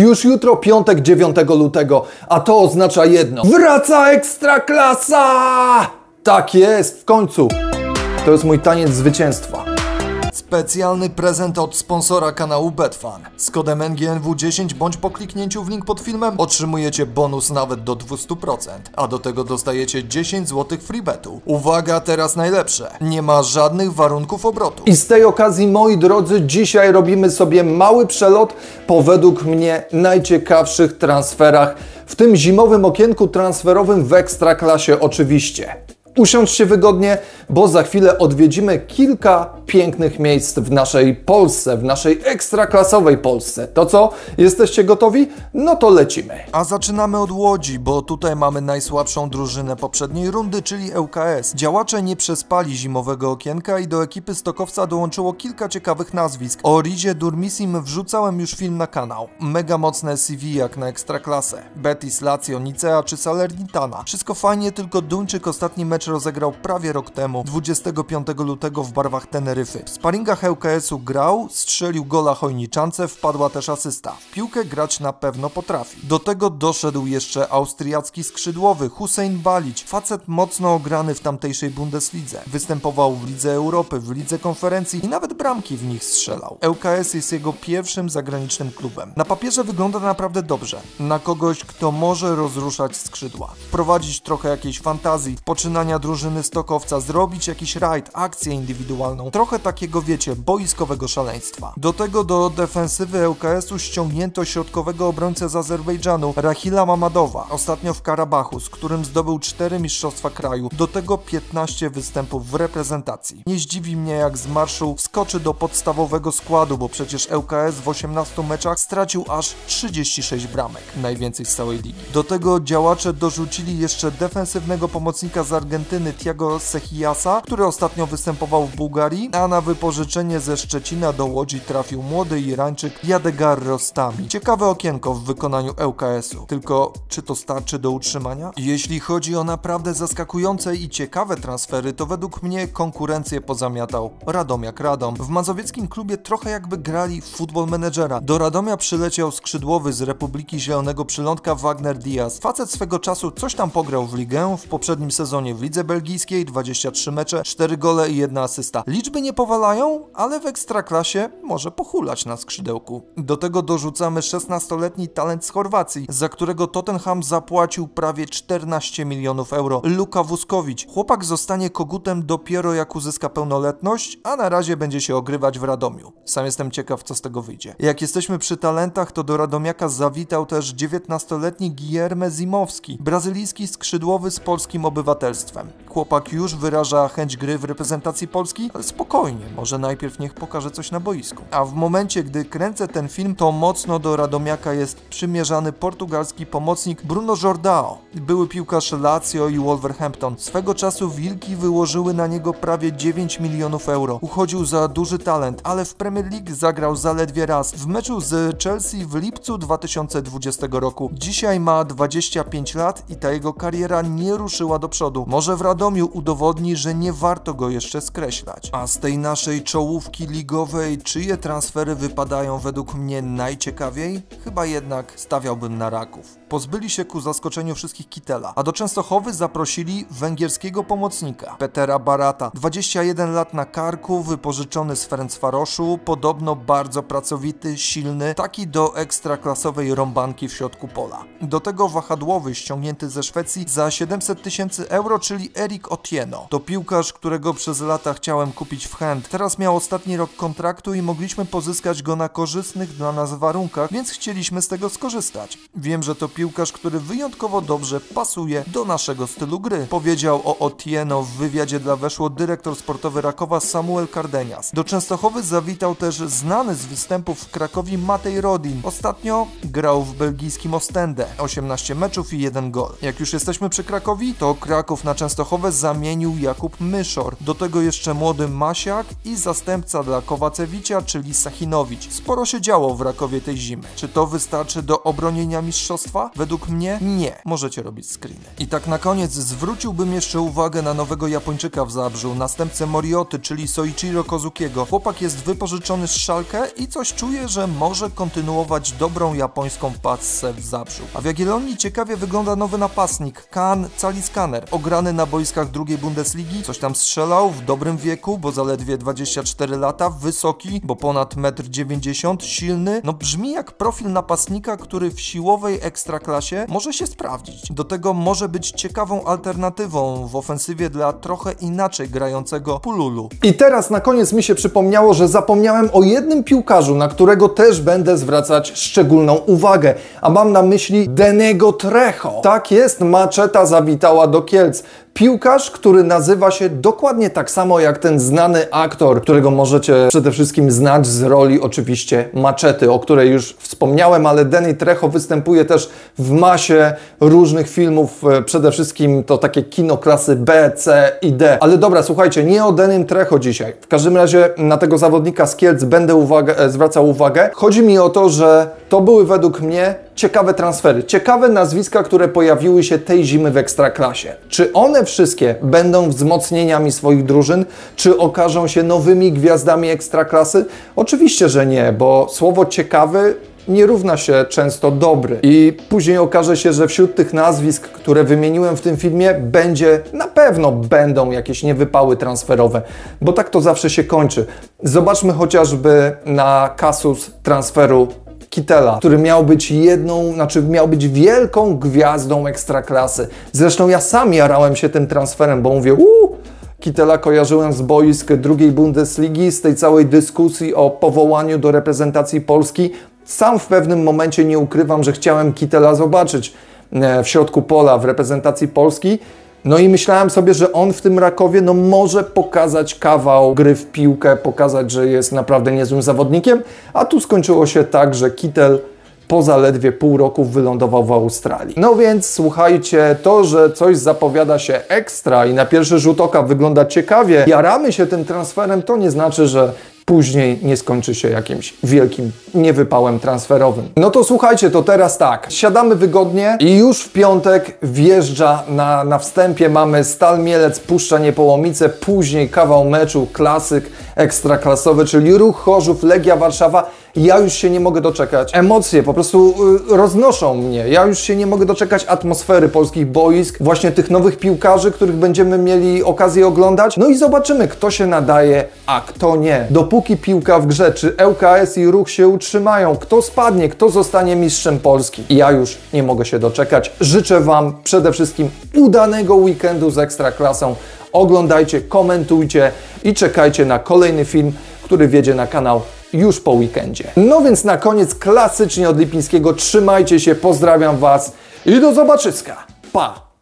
Już jutro piątek 9 lutego, a to oznacza jedno. Wraca Ekstraklasa! Tak jest, w końcu. To jest mój taniec zwycięstwa. Specjalny prezent od sponsora kanału BetFan. Z kodem NGNW10 bądź po kliknięciu w link pod filmem otrzymujecie bonus nawet do 200%, a do tego dostajecie 10 zł freebetu. Uwaga, teraz najlepsze. Nie ma żadnych warunków obrotu. I z tej okazji, moi drodzy, dzisiaj robimy sobie mały przelot po według mnie najciekawszych transferach w tym zimowym okienku transferowym w Ekstraklasie oczywiście. Usiądźcie wygodnie, bo za chwilę odwiedzimy kilka pięknych miejsc w naszej Polsce, w naszej ekstraklasowej Polsce. To co? Jesteście gotowi? No to lecimy. A zaczynamy od Łodzi, bo tutaj mamy najsłabszą drużynę poprzedniej rundy, czyli ŁKS. Działacze nie przespali zimowego okienka i do ekipy Stokowca dołączyło kilka ciekawych nazwisk. O Rizie Durmisim wrzucałem już film na kanał. Mega mocne CV jak na ekstraklasę. Betis, Lazio, Nicea czy Salernitana. Wszystko fajnie, tylko Duńczyk ostatni mecz rozegrał prawie rok temu, 25 lutego w barwach Teneryfy. W sparingach ŁKS-u grał, strzelił gola Chojniczance, wpadła też asysta. W piłkę grać na pewno potrafi. Do tego doszedł jeszcze austriacki skrzydłowy Husein Balić, facet mocno ograny w tamtejszej Bundeslidze. Występował w Lidze Europy, w Lidze Konferencji i nawet bramki w nich strzelał. ŁKS jest jego pierwszym zagranicznym klubem. Na papierze wygląda naprawdę dobrze. Na kogoś, kto może rozruszać skrzydła. Wprowadzić trochę jakiejś fantazji, poczynania drużyny Stokowca, zrobić jakiś rajd, akcję indywidualną, trochę takiego, wiecie, boiskowego szaleństwa. Do tego do defensywy ŁKS-u ściągnięto środkowego obrońcę z Azerbejdżanu, Rahila Mamadowa, ostatnio w Karabachu, z którym zdobył 4 mistrzostwa kraju, do tego 15 występów w reprezentacji. Nie zdziwi mnie, jak z marszu wskoczy do podstawowego składu, bo przecież ŁKS w 18 meczach stracił aż 36 bramek, najwięcej z całej ligi. Do tego działacze dorzucili jeszcze defensywnego pomocnika z Argentyny, Tiago Sechiasa, który ostatnio występował w Bułgarii, a na wypożyczenie ze Szczecina do Łodzi trafił młody Irańczyk Jadegar Rostami. Ciekawe okienko w wykonaniu ŁKS-u. Tylko czy to starczy do utrzymania? Jeśli chodzi o naprawdę zaskakujące i ciekawe transfery, to według mnie konkurencję pozamiatał Radomiak Radom. W mazowieckim klubie trochę jakby grali w Football Managera. Do Radomia przyleciał skrzydłowy z Republiki Zielonego Przylądka Wagner Diaz. Facet swego czasu coś tam pograł w ligę, w poprzednim sezonie w Lidze Belgijskiej, 23 mecze, 4 gole i 1 asysta. Liczby nie powalają, ale w Ekstraklasie może pohulać na skrzydełku. Do tego dorzucamy 16-letni talent z Chorwacji, za którego Tottenham zapłacił prawie 14 milionów euro. Luka Vuskovic. Chłopak zostanie kogutem dopiero jak uzyska pełnoletność, a na razie będzie się ogrywać w Radomiu. Sam jestem ciekaw, co z tego wyjdzie. Jak jesteśmy przy talentach, to do Radomiaka zawitał też 19-letni Guilherme Zimowski, brazylijski skrzydłowy z polskim obywatelstwem. Chłopak już wyraża chęć gry w reprezentacji Polski, ale spokojnie, może najpierw niech pokaże coś na boisku. A w momencie, gdy kręcę ten film, to mocno do Radomiaka jest przymierzany portugalski pomocnik Bruno Jordão, były piłkarz Lazio i Wolverhampton. Swego czasu Wilki wyłożyły na niego prawie 9 milionów euro. Uchodził za duży talent, ale w Premier League zagrał zaledwie raz w meczu z Chelsea w lipcu 2020 roku. Dzisiaj ma 25 lat i ta jego kariera nie ruszyła do przodu. Może w Radomiu udowodni, że nie warto go jeszcze skreślać. A z tej naszej czołówki ligowej, czyje transfery wypadają według mnie najciekawiej? Chyba jednak stawiałbym na Raków. Pozbyli się ku zaskoczeniu wszystkich Kitela, a do Częstochowy zaprosili węgierskiego pomocnika, Petera Barata. 21 lat na karku, wypożyczony z Ferencvaroszu, podobno bardzo pracowity, silny, taki do ekstraklasowej rąbanki w środku pola. Do tego wahadłowy ściągnięty ze Szwecji za 700 000 euro, czyli Erik Otieno. To piłkarz, którego przez lata chciałem kupić w Gent. Teraz miał ostatni rok kontraktu i mogliśmy pozyskać go na korzystnych dla nas warunkach, więc chcieliśmy z tego skorzystać. Wiem, że to piłkarz, który wyjątkowo dobrze pasuje do naszego stylu gry. Powiedział o Otieno w wywiadzie dla Weszło dyrektor sportowy Rakowa Samuel Kardenias. Do Częstochowy zawitał też znany z występów w Krakowie Matej Rodin. Ostatnio grał w belgijskim Ostende. 18 meczów i 1 gol. Jak już jesteśmy przy Krakowi, to Kraków na Częstochowie Częstochowę zamienił Jakub Myszor, do tego jeszcze młody Masiak i zastępca dla Kowacewicza, czyli Sachinowicz. Sporo się działo w Rakowie tej zimy. Czy to wystarczy do obronienia mistrzostwa? Według mnie nie. Możecie robić screeny. I tak na koniec zwróciłbym jeszcze uwagę na nowego Japończyka w Zabrzu, następcę Morioty, czyli Soichiro Kozukiego. Chłopak jest wypożyczony z Schalke i coś czuje, że może kontynuować dobrą japońską paczkę w Zabrzu. A w Jagiellonii ciekawie wygląda nowy napastnik, Kaan Caliskaner, ograny na boiskach drugiej Bundesligi, coś tam strzelał w dobrym wieku, bo zaledwie 24 lata, wysoki, bo ponad 1,90 m, silny, no brzmi jak profil napastnika, który w siłowej ekstraklasie może się sprawdzić. Do tego może być ciekawą alternatywą w ofensywie dla trochę inaczej grającego Pululu. I teraz na koniec mi się przypomniało, że zapomniałem o jednym piłkarzu, na którego też będę zwracać szczególną uwagę, a mam na myśli Danny'ego Trejo. Tak jest, maczeta zawitała do Kielc. Piłkarz, który nazywa się dokładnie tak samo jak ten znany aktor, którego możecie przede wszystkim znać z roli oczywiście Maczety, o której już wspomniałem, ale Danny Trejo występuje też w masie różnych filmów, przede wszystkim to takie kino klasy B, C i D. Ale dobra, słuchajcie, nie o Dannym Trejo dzisiaj. W każdym razie na tego zawodnika z Kielc będę zwracał uwagę. Chodzi mi o to, że to były według mnie ciekawe transfery, ciekawe nazwiska, które pojawiły się tej zimy w Ekstraklasie. Czy one wszystkie będą wzmocnieniami swoich drużyn? Czy okażą się nowymi gwiazdami Ekstraklasy? Oczywiście, że nie, bo słowo ciekawy nie równa się często dobry. I później okaże się, że wśród tych nazwisk, które wymieniłem w tym filmie, na pewno będą jakieś niewypały transferowe, bo tak to zawsze się kończy. Zobaczmy chociażby na kasus transferu Kitela, który miał być wielką gwiazdą Ekstraklasy. Zresztą ja sam jarałem się tym transferem, bo mówię, Kitela kojarzyłem z boisk drugiej Bundesligi, z tej całej dyskusji o powołaniu do reprezentacji Polski. Sam w pewnym momencie nie ukrywam, że chciałem Kitela zobaczyć w środku pola w reprezentacji Polski. No i myślałem sobie, że on w tym Rakowie może pokazać kawał gry w piłkę, pokazać, że jest naprawdę niezłym zawodnikiem, a tu skończyło się tak, że Kittel po zaledwie pół roku wylądował w Australii. No więc słuchajcie, to, że coś zapowiada się ekstra i na pierwszy rzut oka wygląda ciekawie, jaramy się tym transferem, to nie znaczy, że później nie skończy się jakimś wielkim niewypałem transferowym. No to słuchajcie, to teraz tak, siadamy wygodnie i już w piątek wjeżdża na wstępie, mamy Stal Mielec, Puszcza Niepołomice, później kawał meczu, klasyk ekstraklasowy, czyli Ruch Chorzów, Legia Warszawa. Ja już się nie mogę doczekać. Emocje po prostu roznoszą mnie. Ja już się nie mogę doczekać atmosfery polskich boisk, właśnie tych nowych piłkarzy, których będziemy mieli okazję oglądać. No i zobaczymy, kto się nadaje, a kto nie. Dopóki piłka w grze, czy ŁKS i Ruch się utrzymają, kto spadnie, kto zostanie mistrzem Polski. Ja już nie mogę się doczekać. Życzę Wam przede wszystkim udanego weekendu z Ekstraklasą. Oglądajcie, komentujcie i czekajcie na kolejny film, który wjedzie na kanał już po weekendzie. No więc na koniec klasycznie od Lipińskiego. Trzymajcie się, pozdrawiam Was i do zobaczyska. Pa!